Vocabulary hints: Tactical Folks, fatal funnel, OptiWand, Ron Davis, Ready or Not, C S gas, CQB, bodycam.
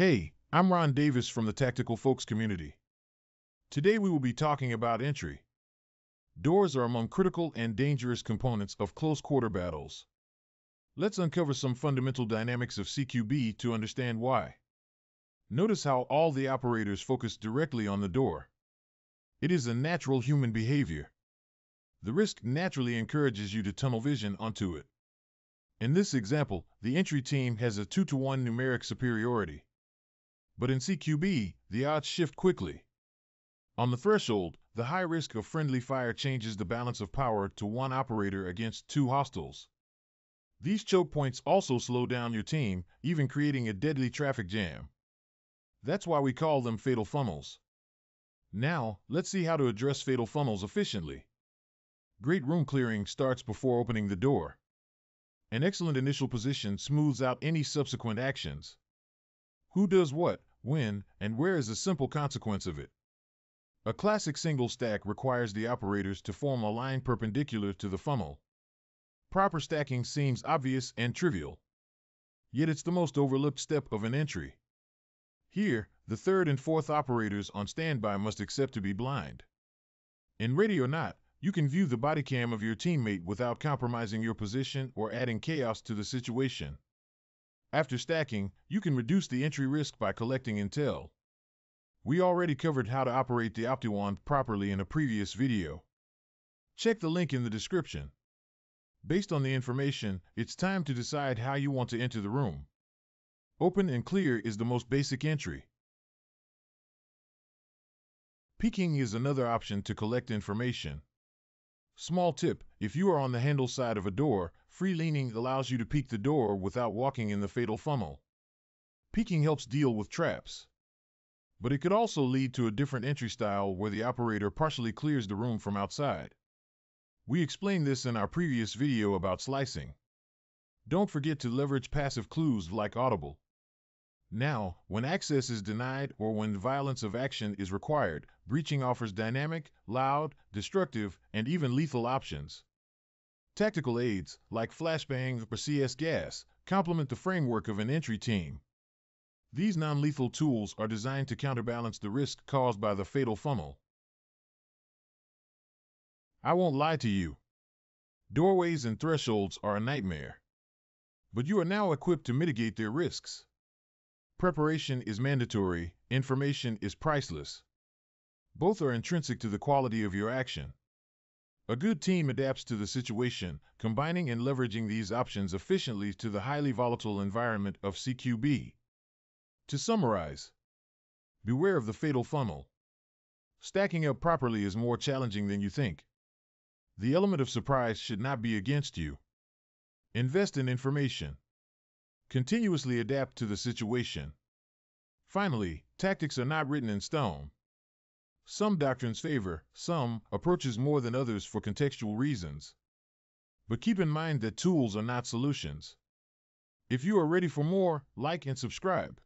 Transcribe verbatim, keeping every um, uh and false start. Hey, I'm Ron Davis from the Tactical Folks community. Today we will be talking about entry. Doors are among critical and dangerous components of close-quarter battles. Let's uncover some fundamental dynamics of C Q B to understand why. Notice how all the operators focus directly on the door. It is a natural human behavior. The risk naturally encourages you to tunnel vision onto it. In this example, the entry team has a two to one numeric superiority. But in C Q B, the odds shift quickly. On the threshold, the high risk of friendly fire changes the balance of power to one operator against two hostiles. These choke points also slow down your team, even creating a deadly traffic jam. That's why we call them fatal funnels. Now, let's see how to address fatal funnels efficiently. Great room clearing starts before opening the door. An excellent initial position smooths out any subsequent actions. Who does what, when, and where is a simple consequence of it. A classic single stack requires the operators to form a line perpendicular to the funnel. Proper stacking seems obvious and trivial, yet it's the most overlooked step of an entry. Here, the third and fourth operators on standby must accept to be blind. In Ready or Not, you can view the body cam of your teammate without compromising your position or adding chaos to the situation. After stacking, you can reduce the entry risk by collecting intel. We already covered how to operate the OptiWand properly in a previous video. Check the link in the description. Based on the information, it's time to decide how you want to enter the room. Open and clear is the most basic entry. Peeking is another option to collect information. Small tip, if you are on the handle side of a door, free leaning allows you to peek the door without walking in the fatal funnel. Peeking helps deal with traps. But it could also lead to a different entry style where the operator partially clears the room from outside. We explained this in our previous video about slicing. Don't forget to leverage passive clues like audible. Now, when access is denied or when violence of action is required, breaching offers dynamic, loud, destructive, and even lethal options. Tactical aids, like flashbang or C S gas, complement the framework of an entry team. These non-lethal tools are designed to counterbalance the risk caused by the fatal funnel. I won't lie to you. Doorways and thresholds are a nightmare. But you are now equipped to mitigate their risks. Preparation is mandatory, information is priceless. Both are intrinsic to the quality of your action. A good team adapts to the situation, combining and leveraging these options efficiently to the highly volatile environment of C Q B. To summarize, beware of the fatal funnel. Stacking up properly is more challenging than you think. The element of surprise should not be against you. Invest in information. Continuously adapt to the situation. Finally, tactics are not written in stone. Some doctrines favor some approaches more than others for contextual reasons. But keep in mind that tools are not solutions. If you are ready for more, like and subscribe.